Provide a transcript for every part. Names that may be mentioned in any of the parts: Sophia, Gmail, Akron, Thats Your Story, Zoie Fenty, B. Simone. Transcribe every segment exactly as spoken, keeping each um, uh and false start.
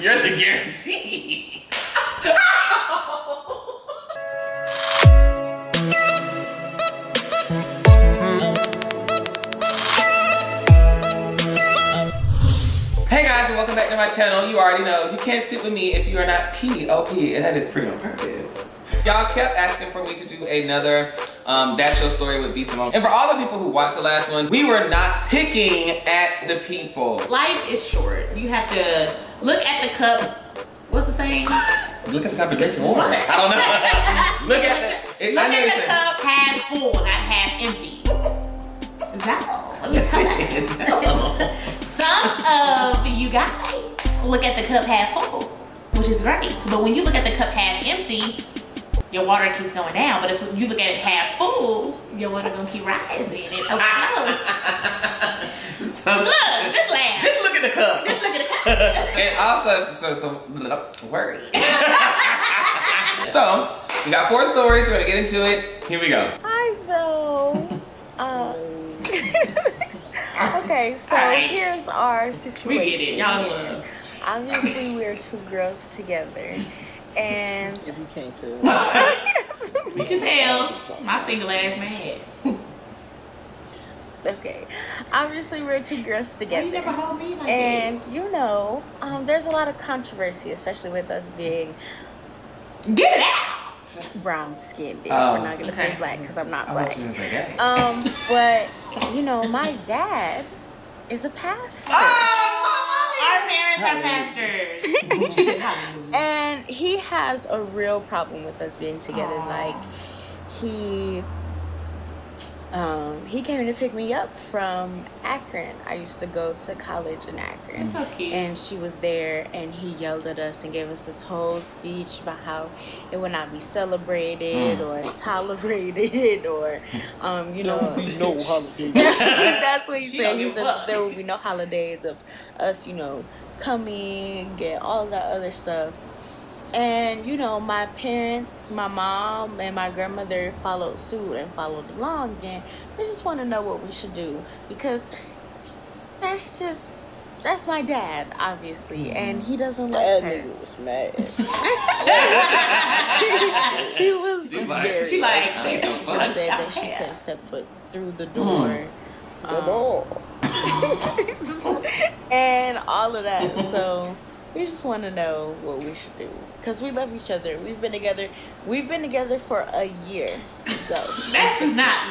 You're the guarantee. Hey guys, and welcome back to my channel. You already know, you can't sit with me if you are not P O P, and that is pretty on purpose. Y'all kept asking for me to do another um, That's Your Story with B. Simone. And for all the people who watched the last one, we were not picking at the people. Life is short. You have to look at the cup. What's the saying? Look at the cup and drink some water. I don't know. Look at the, it, look I at the cup half full, not half empty. Is that all? Yes, it is. Some of you guys look at the cup half full, which is great. But when you look at the cup half empty, your water keeps going down, but if you look at it half full, your water gonna keep rising. It's okay. So look, just laugh. Just look at the cup. Just look at the cup. And also, so, so worry. So, we got four stories. We're gonna get into it. Here we go. Hi, Zoe. um, okay, so right. Here's our situation. We get it, y'all love. Obviously, we're two girls together. And if you can't tell, you can tell my single ass man. Okay, obviously we're two girls together. You never hold me like and that. You know, um, there's a lot of controversy, especially with us being get it out brown skinned. Um, we're not gonna okay. say black because I'm not black. Um, but you know, my dad is a pastor. Oh, our parents are pastors. She said, and he has a real problem with us being together. Aww. Like he um he came to pick me up from Akron. I used to go to college in Akron. That's so cute. And she was there, and he yelled at us and gave us this whole speech about how it would not be celebrated mm. or tolerated or um you know no, no holidays. That's what he she said. He said there will be no holidays of us, you know, coming, get all that other stuff. And you know, my parents, my mom and my grandmother followed suit and followed along, and we just want to know what we should do, because that's just that's my dad, obviously, and he doesn't like that her. Nigga was mad. he, he was she very she likes said that she couldn't step foot through the door. Mm. The um, door. And all of that. So we just want to know what we should do, because we love each other. We've been together. We've been together for a year. So that's not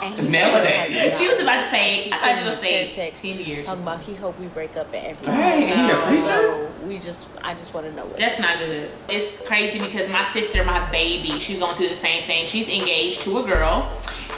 long. Nowadays, she was about to say. I thought you were saying ten years. Talking about he hope we break up and everything. Hey, no, so we just. I just want to know. What that's not good. It's crazy because my sister, my baby, she's going through the same thing. She's engaged to a girl,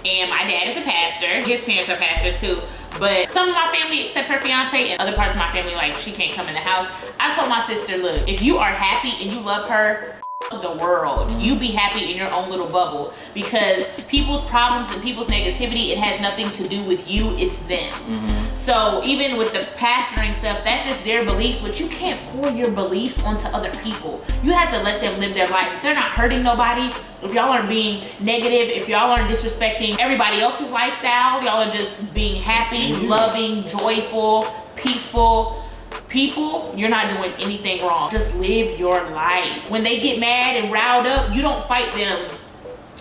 and my dad is a pastor. His parents are pastors too. But some of my family, except her fiance, and other parts of my family, like, she can't come in the house. I told my sister, look, if you are happy and you love her, the world. You be happy in your own little bubble, because people's problems and people's negativity, it has nothing to do with you, it's them. Mm-hmm. So even with the pastoring stuff, that's just their belief, but you can't pour your beliefs onto other people. You have to let them live their life. If they're not hurting nobody, if y'all aren't being negative, if y'all aren't disrespecting everybody else's lifestyle, y'all are just being happy, mm-hmm. loving, joyful, peaceful, people, you're not doing anything wrong. Just live your life. When they get mad and riled up, you don't fight them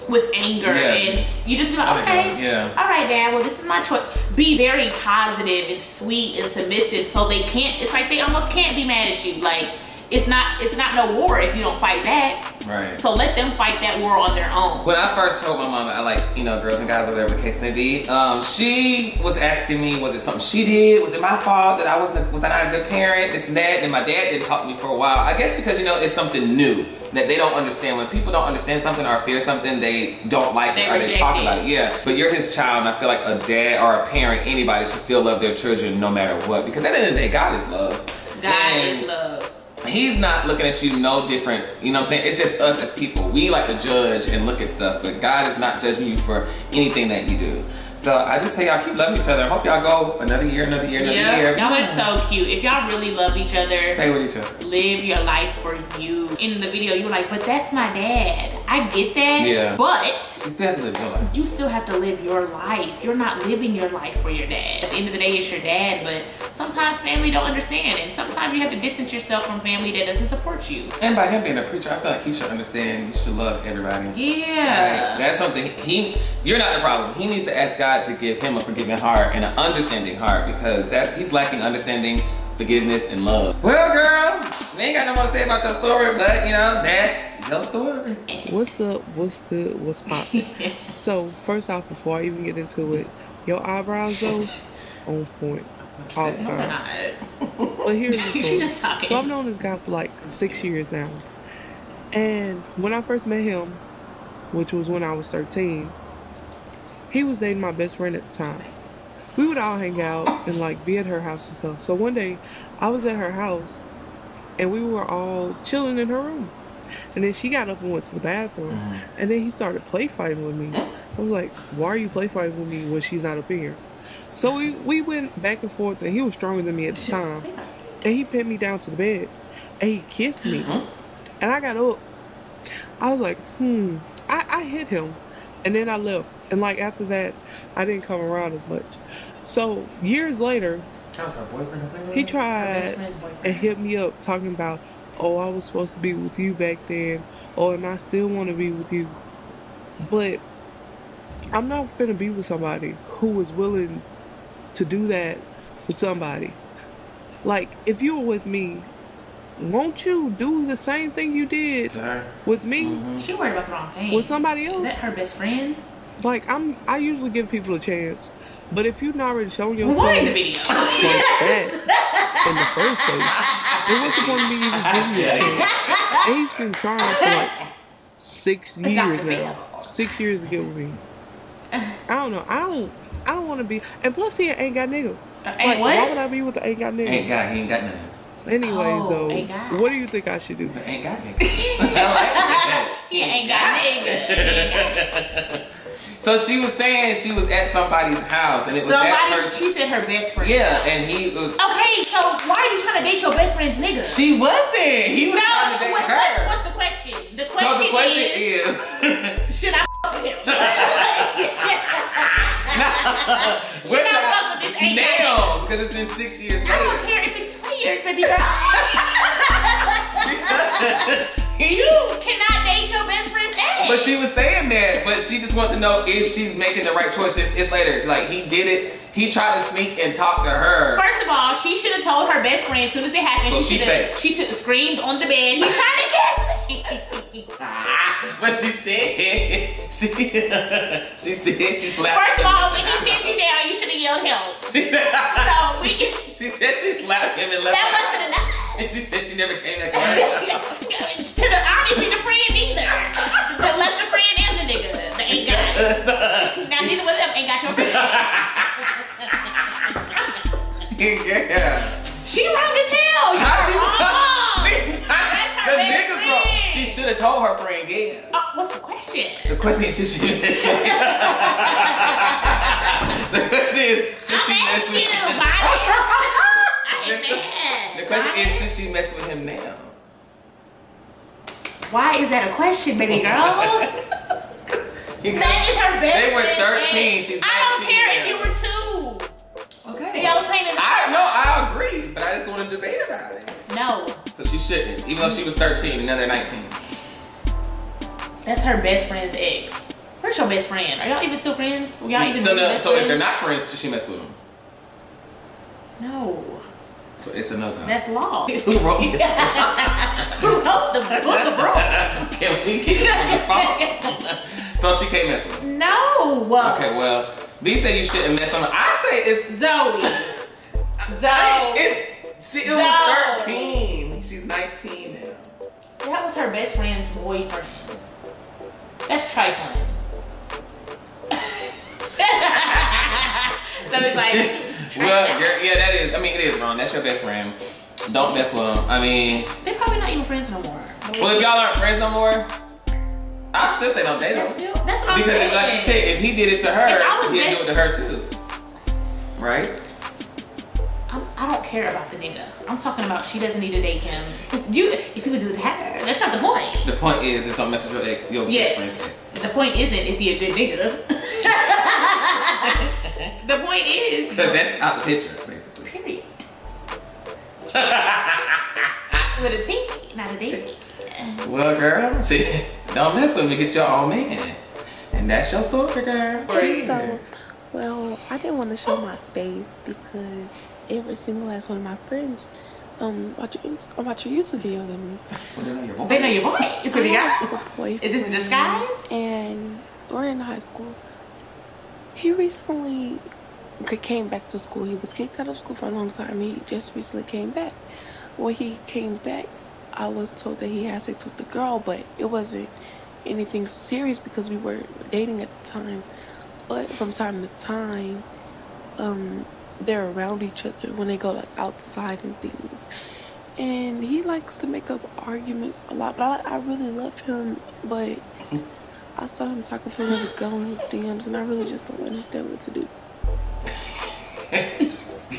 with anger. Yeah. And you just be like, okay, yeah. all right, Dad, well, this is my choice. Be very positive and sweet and submissive, so they can't, it's like they almost can't be mad at you. Like, it's not, it's not no war if you don't fight that. Right. So let them fight that war on their own. When I first told my mom, I like, you know, girls and guys, whatever the case may be, um, she was asking me, was it something she did? Was it my fault that I wasn't, was I not a good parent, this and that? And my dad didn't talk to me for a while. I guess because, you know, it's something new that they don't understand. When people don't understand something or fear something, they don't like it or they talk about it. Yeah, but you're his child, and I feel like a dad or a parent, anybody should still love their children no matter what. Because at the end of the day, God is love. God and is love. He's not looking at you no different, you know what I'm saying? It's just us as people. We like to judge and look at stuff, but God is not judging you for anything that you do. So I just tell y'all, keep loving each other. I hope y'all go another year, another year, another yep. year. Y'all are so cute. If y'all really love each other, stay with each other. Live your life for you. In the video, you were like, but that's my dad. I get that. Yeah. But you still have to live your life. You still have to live your life. You're not living your life for your dad. At the end of the day, it's your dad, but sometimes family don't understand. And sometimes you have to distance yourself from family that doesn't support you. And by him being a preacher, I feel like he should understand you should love everybody. Yeah. Like, that's something he, you're not the problem. He needs to ask God to give him a forgiving heart and an understanding heart, because that he's lacking understanding, forgiveness, and love. Well, girl, we ain't got no more to say about your story, but you know, that's your story. What's up? What's good? What's poppin'? So first off, before I even get into it, your eyebrows though, on point all the time. But here's the story. She just talking. So I've known this guy for like six years now, and when I first met him, which was when I was thirteen. He was dating my best friend at the time. We would all hang out and like be at her house and stuff. So one day I was at her house and we were all chilling in her room. And then she got up and went to the bathroom. And then he started play fighting with me. I was like, why are you play fighting with me when she's not up in here? So we, we went back and forth, and he was stronger than me at the time. And he pinned me down to the bed and he kissed me. And I got up. I was like, hmm, I, I hit him. And then I left. And like after that, I didn't come around as much. So years later, he tried and hit me up talking about, oh, I was supposed to be with you back then. Oh, and I still want to be with you. But I'm not finna be with somebody who is willing to do that with somebody. Like, if you were with me, won't you do the same thing you did with me? Mm-hmm. She worried about the wrong thing. With somebody else? Is that her best friend? Like, I'm, I usually give people a chance, but if you've not already shown yourself in the video like yes. that in the first place, then what's the point of me even giving you a chance? And he's been trying for like six years now, six years to get with me. I don't know. I don't. I don't want to be. And plus, he ain't got nigga. Uh, ain't like, what? Why would I be with the ain't got nigga? Ain't got. He ain't got nothing. Anyway, oh, so what do you think I should do? Ain't got nigga. He ain't got nigga. So she was saying she was at somebody's house, and it was somebody. She said her best friend. Yeah, and he was. Okay, so why are you trying to date your best friend's nigga? She wasn't. He was no, trying to date what, her. What's the question? The question, so the question is, is should I fuck with him? no, should I fuck with this ain't now? Because it's been six years. I later. Don't care if it's twenty years, baby girl. You cannot date your best friend's ex. But she was saying that, but she just wanted to know if she's making the right choices. It's later. Like, he did it. He tried to sneak and talk to her. First of all, she should have told her best friend as soon as it happened. So she should have she should have screamed on the bed, he's trying to kiss me. But she said, she, she said she slapped First of all, when he pinned you down, you should have yelled help. She said, so we, she, she said she slapped him and left that wasn't enough. And she said she never came back to to the, obviously the friend either. The left the friend and the nigga. They ain't got it. Now neither one of them ain't got your friend. Yeah. She wrong as hell. You How she wrong? She, That's her the best nigga's friend. Wrong. She should have told her friend, yeah. Uh, what's the question? The question is, should she mess with you? The question is, should she I'm mess with him? I The question Bye. Is, should she mess with him now? Why is that a question, baby girl? That is her best They were thirteen. She's I don't care now. If you were two. Okay. They all playing in the I know. I agree, but I just want to debate about it. No. So she shouldn't, even though she was thirteen and now they're nineteen. That's her best friend's ex. Where's your best friend? Are y'all even still friends? Y'all even still no, so friends? If they're not friends, should she mess with them? No. So it's another. That's law. Who wrote this? Who wrote the book of rules? Can we get it from the phone? So she can't mess with him? No. Okay, well, B said you shouldn't mess on him. I say it's Zoe. Zoe. I, it's she. It Zoe. Was thirteen. She's nineteen now. That was her best friend's boyfriend. That's trifling. So it's like. Well, girl, yeah, that is. I mean, it is wrong. That's your best friend. Don't mess with them. I mean, they're probably not even friends no more. Well, if y'all aren't friends no more, I still say don't date him. Still, that's what because I'm saying. Because like she said, if he did it to her, he'd do it to her too. Right? I'm, I don't care about the nigga. I'm talking about she doesn't need to date him. You, if you would do it to her, that's not the point. The point is, just don't mess with your ex. Your yes. Best friend. The point isn't, is he a good nigga? The point is. Because that's out the picture, basically. Period. With a T, not a D. Well, girl, see, don't mess with me. Get your own man, and that's your story, girl. So, well, I didn't want to show my face because every single last one of my friends um watch your Insta, watch your YouTube video with me. Well, they know your voice. They know your voice. Is, it is this a disguise? And we're in high school. He recently came back to school. He was kicked out of school for a long time. He just recently came back. When he came back, I was told that he had sex with the girl, but it wasn't anything serious because we were dating at the time. But from time to time, um, they're around each other when they go like outside and things. And he likes to make up arguments a lot, but I, I really love him. But I saw him talking to another girl in his D Ms, and I really just don't understand what to do.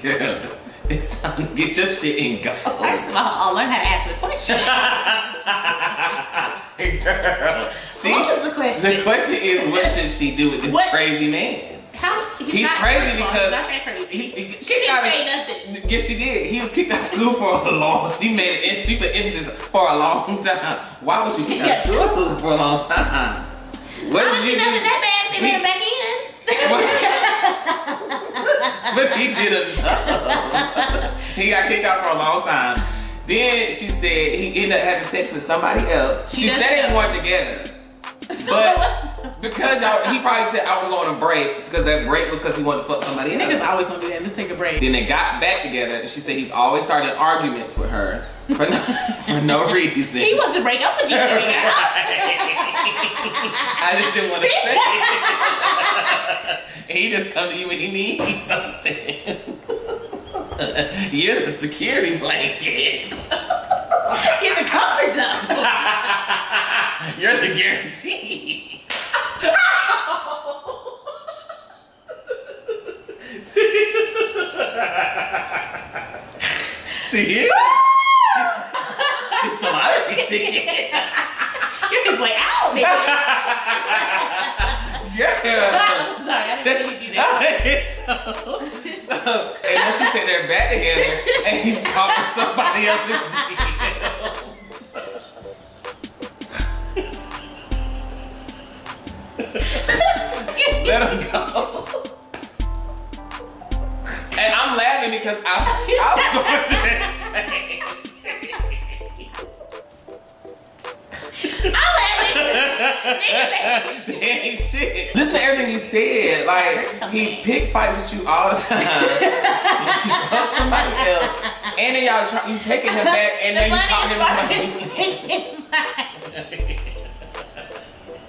Yeah. It's time to get your shit and go. First of all, I'll learn how to ask a question. Girl, see, what was the question? The question is, what should she do with this what? crazy man? How? He's, he's not crazy because not crazy. He, he, she didn't say nothing. Yes, she did. He was kicked out of school for a long. She made an she put emphasis for a long time. Why would you kick out of school for a long time? What Why did she nothing that bad? They let her back in. But he did enough. He got kicked out for a long time. Then she said he ended up having sex with somebody else. She, she said they know. weren't together. But because y'all, he probably said I was going to break. It's because that break was because he wanted to fuck somebody else. Niggas always going to do that. Let's take a break. Then they got back together and she said he's always started arguments with her for no, for no reason. He wants to break up with you. Right. I just didn't want to say it. And he just come to you when he needs something. You're the security blanket. You're the comfort zone. You're the guarantee. See you? She's sorry. See you? You're his way out, baby. Yeah. That's, you do that. So, so, and once you sit there back together, and he's talking somebody else's details. Let him go. And I'm laughing because I, I'm going to say. Shit. Listen to everything you said. Like he pick fights with you all the time. He fucks somebody else, and then y'all try you taking him back, and the then you call him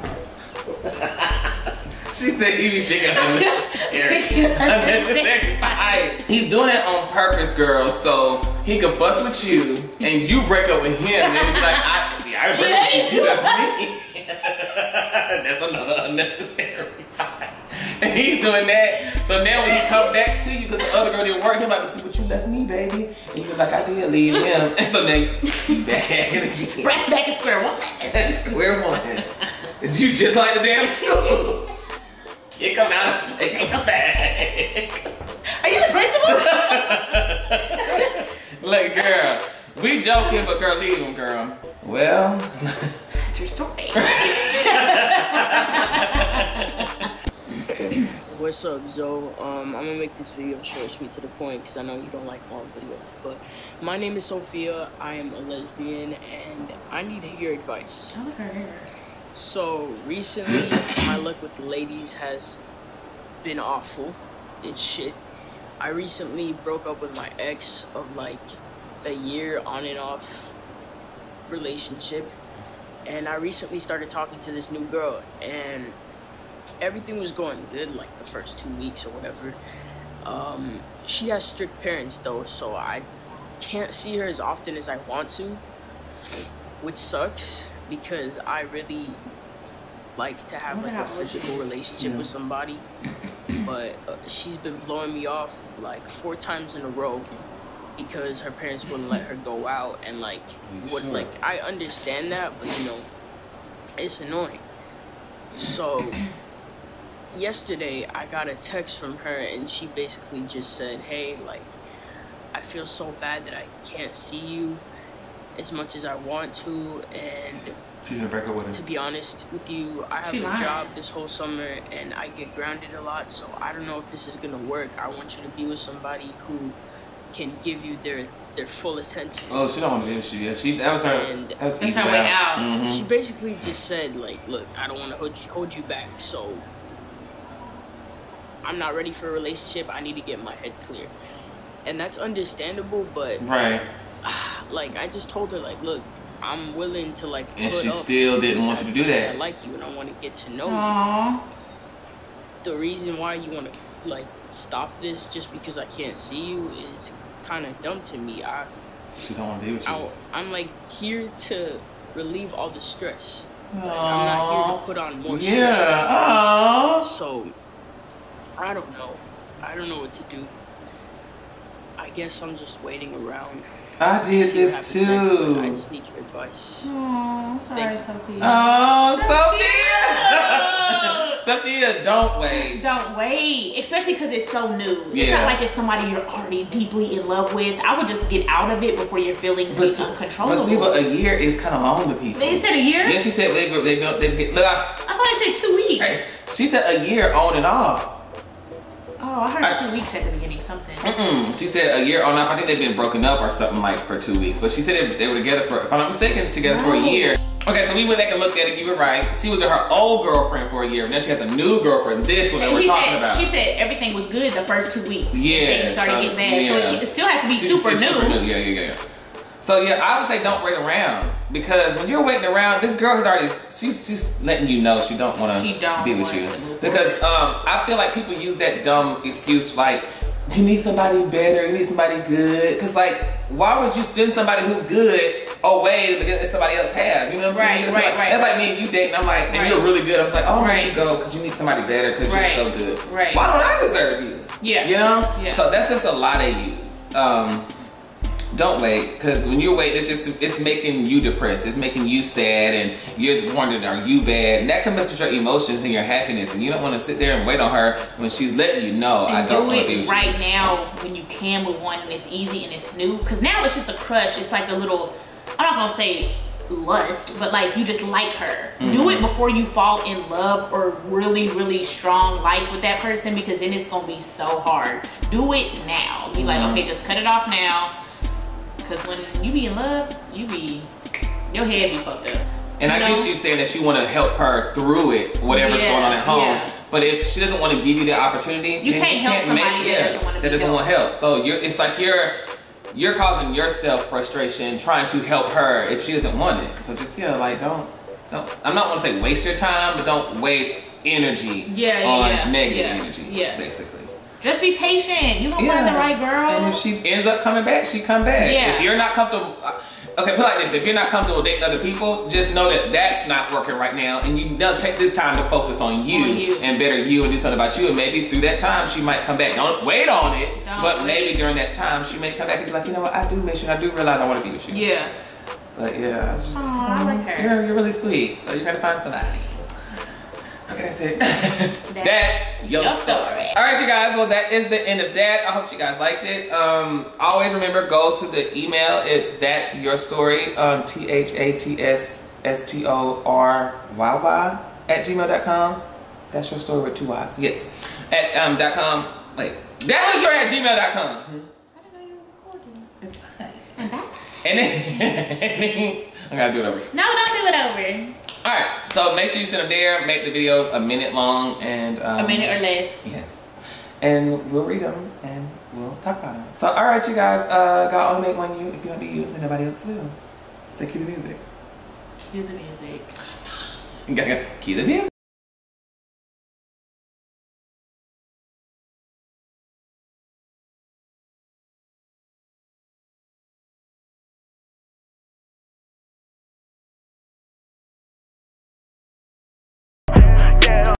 money. She said he be picking up unnecessary fights. He's doing it on purpose, girl. So he can fuss with you, and you break up with him, and be like, I see, I break up with you, you left me. That's another unnecessary fight. And he's doing that. So now when he come back to you, because the other girl didn't work, he's like, see what you left me, baby. And you're like, I did leave him. And so now you back again. Right back at square one. Square one. You just like the damn school. Kick him out and take him back. Are you the principal? Like, girl, we joking, but girl, leave him, girl. Well. Your story. What's up, Zoe? Um, I'm gonna make this video short, sweet, to the point, because I know you don't like long videos. But my name is Sophia. I am a lesbian, and I need to hear advice. Okay. So recently, my luck with the ladies has been awful. It's shit. I recently broke up with my ex of like a year on and off relationship. And I recently started talking to this new girl, and everything was going good, like the first two weeks or whatever. Um, she has strict parents, though, so I can't see her as often as I want to, which sucks because I really like to have like a physical relationship yeah. with somebody, but uh, she's been blowing me off like four times in a row because her parents wouldn't let her go out and like would sure. like I understand that, but you know, it's annoying. So yesterday I got a text from her and she basically just said, hey, like I feel so bad that I can't see you as much as I want to, and she's gonna break up with him. To be honest with you, I have she a lied. job this whole summer and I get grounded a lot, so I don't know if this is gonna work. I want you to be with somebody who can give you their their full attention. Oh, she don't want to be with you. Yeah, she that was her. And that was that's her way out. out. Mm-hmm. She basically just said, like, look, I don't want to hold you, hold you back, so I'm not ready for a relationship. I need to get my head clear, and that's understandable. But right. like I just told her, like, look, I'm willing to like. And she still didn't want you to do that. I like you and I want to get to know Aww. you. The reason why you want to like stop this just because I can't see you is kind of dumb to me. I. She don't want to be with you. I, I'm like here to relieve all the stress. Like, I'm not here to put on more yeah. stress. Yeah. So I don't know. I don't know what to do. I guess I'm just waiting around. I did this too. I just need your advice. Oh, sorry, Sophia. Oh, Sophia! Sophia, Sophia, don't wait. Don't wait. Especially because it's so new. Yeah. It's not like it's somebody you're already deeply in love with. I would just get out of it before your feelings get uncontrollable. But see, but a year is kind of long to people. They said a year? Yeah, she said they they built they get look. I thought I said two weeks. Hey, she said a year on and off. Oh, I heard I, two weeks at the beginning, something. Mm-mm. She said a year on off. I think they've been broken up or something like for two weeks. But she said they, they were together for, if I'm not mistaken, together no. for a year. Okay, so we went back and looked at it. You were right. She was with her old girlfriend for a year. Now she has a new girlfriend. This one that we're talking said, about. She said everything was good the first two weeks. Yeah. Things started so, getting bad. Yeah. So it, it still has to be super, super new. new. Yeah, yeah, yeah. So yeah, I would say don't wait around, because when you're waiting around, this girl has already, she's, she's letting you know she don't want to be with you. Because um, I feel like people use that dumb excuse like, you need somebody better, you need somebody good. Because like, why would you send somebody who's good away that somebody else have? You know what I'm saying? Right, right, like, right. That's like me and you dating, I'm like, and right. you're really good. I'm just like, oh, why don't you go? Because you need somebody better because right. you're so good. Right. Why don't I deserve you? Yeah. You know? Yeah. So that's just a lot of use. Um, Don't wait, because when you wait, it's just, it's making you depressed. It's making you sad, and you're wondering, are you bad? And that can mess with your emotions and your happiness, and you don't want to sit there and wait on her when she's letting you know, and I don't want to be with you. Right now, when you can with one, and it's easy, and it's new, because now it's just a crush. It's like a little, I'm not going to say lust, but like, you just like her. Mm-hmm. Do it before you fall in love or really, really strong like with that person, because then it's going to be so hard. Do it now. Be mm-hmm. like, okay, just cut it off now. Cause when you be in love, you be, your head be fucked up. And you I know? get you saying that you want to help her through it, whatever's yeah, going on at home. Yeah. But if she doesn't want to give you that opportunity, you then can't you help can't somebody make, that yeah, doesn't want to that doesn't want help. So you're, it's like you're, you're causing yourself frustration trying to help her if she doesn't want it. So just yeah, like don't, don't. I'm not gonna say waste your time, but don't waste energy yeah, on yeah, negative yeah, energy, yeah. basically. Just be patient. You're gonna yeah. find the right girl. And if she ends up coming back, she come back. Yeah. If you're not comfortable, okay, put it like this. If you're not comfortable dating other people, just know that that's not working right now. And you don't take this time to focus on you, on you and better you and do something about you. And maybe through that time, she might come back. Don't wait on it. Don't but wait. Maybe during that time, she may come back and be like, you know what? I do miss you. I do realize I want to be with you. Yeah. But yeah. Just, Aww, I like her. You're, you're really sweet. So you're gonna find somebody. Okay, that's it. That's, that's your, your story. story. All right, you guys. Well, that is the end of that. I hope you guys liked it. Um, always remember, go to the email. It's that's your story. Um, T H A T S S T O R Y Y at gmail dot com. That's your story with two Y's. Yes. At um dot com. Wait. That's your story at gmail dot com. How did I know you were recording? It's fine. And that. And then I'm gonna do it over. No, don't do it over. All right, so make sure you send them there. Make the videos a minute long and um, a minute or less. Yes, and we'll read them and we'll talk about them. So, all right, you guys, uh, God only make one you. If you don't be you, then nobody else will. So cue the music. Cue the music. Cue the music.